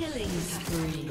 Killing spree.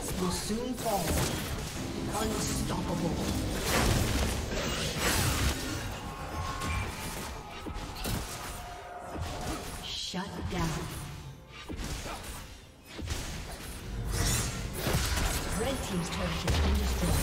defense will soon fall. Unstoppable. Shut down. Red team's turret has been destroyed.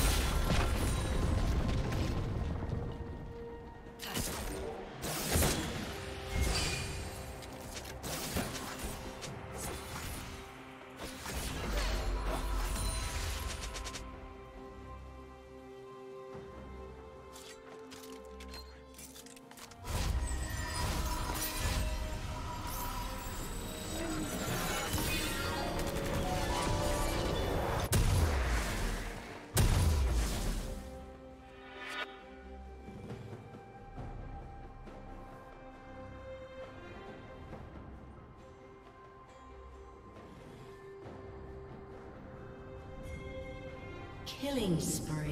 Killing spree.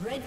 Red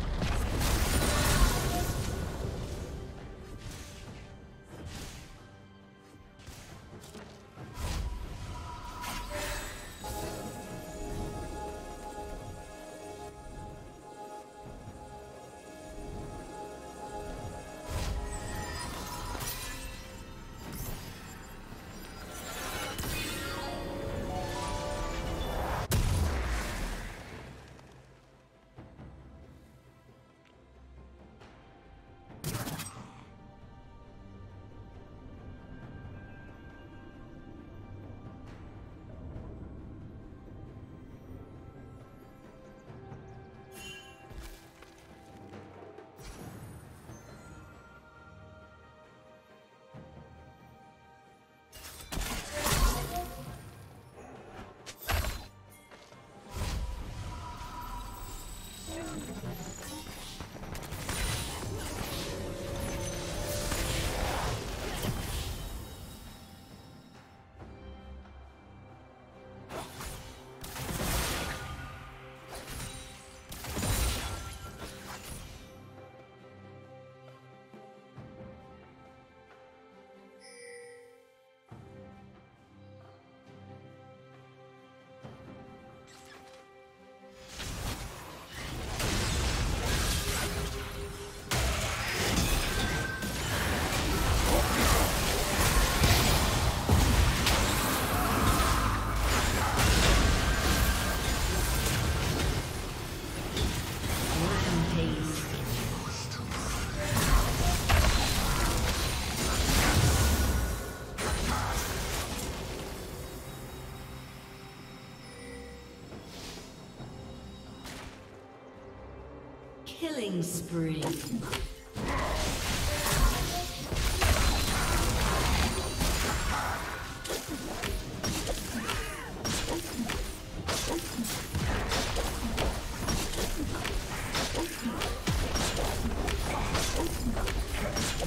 Killing spree.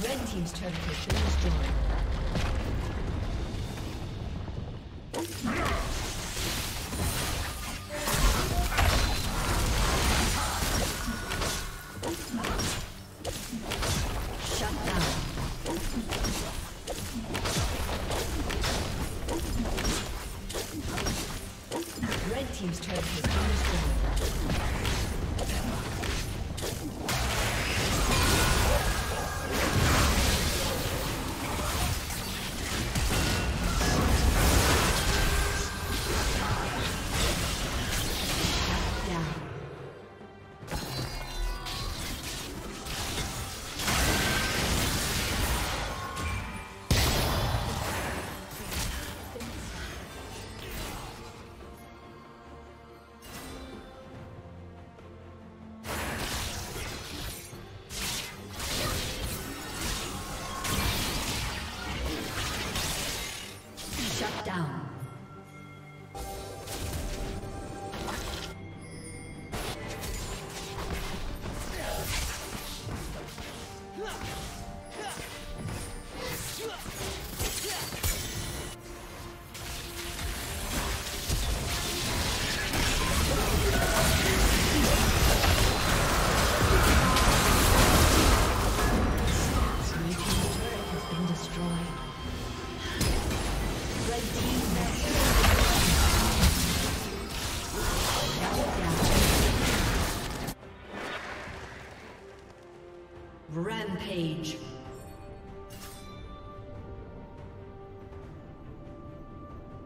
Red team's turret has been destroyed. Rampage.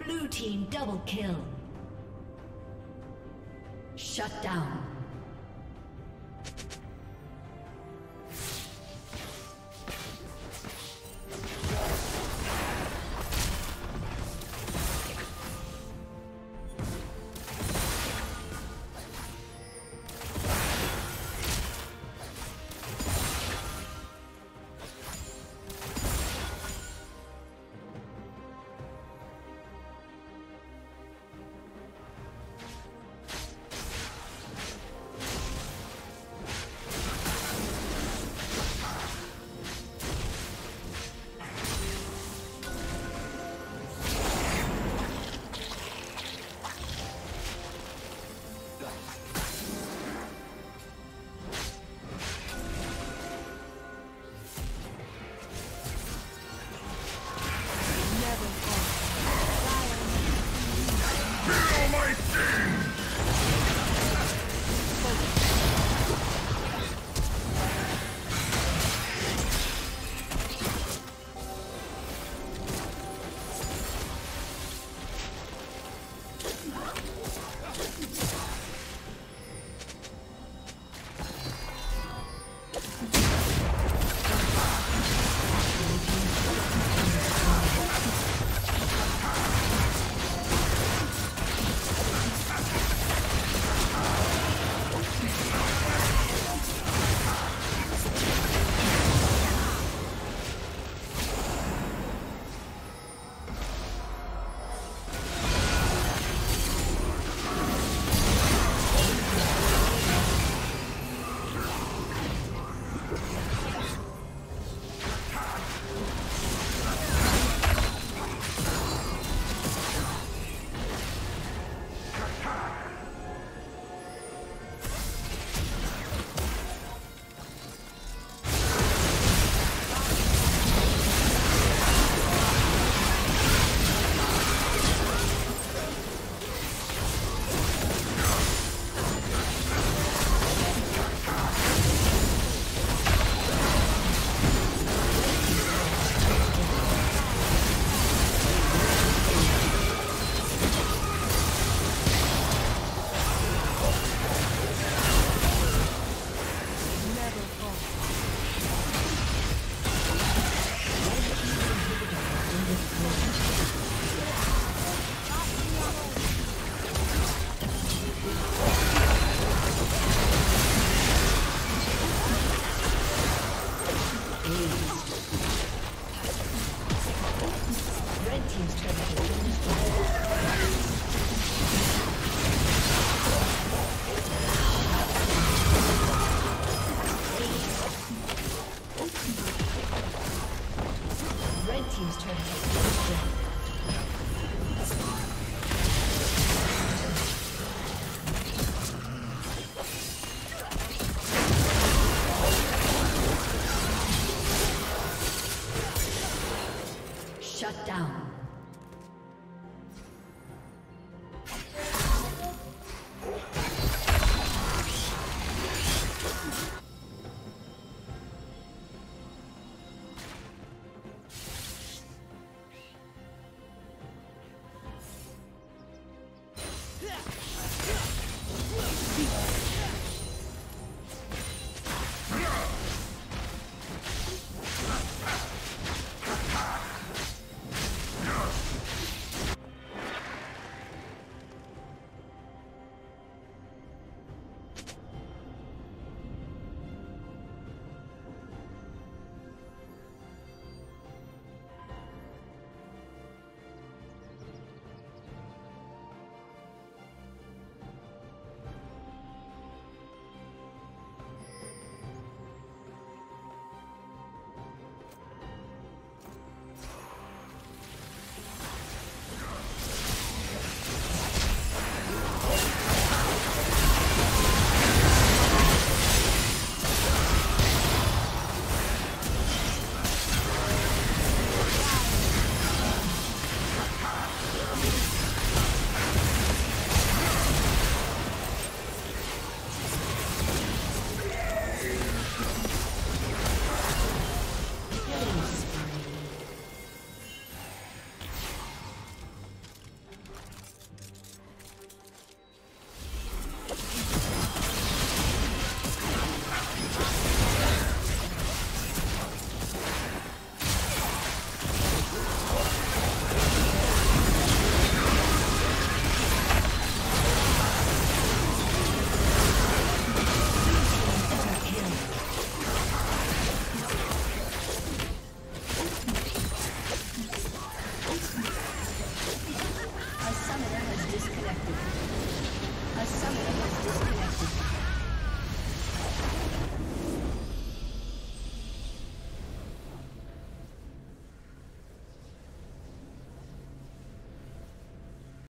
Blue team double kill. Shut down. team's turret has been destroyed. Shut down.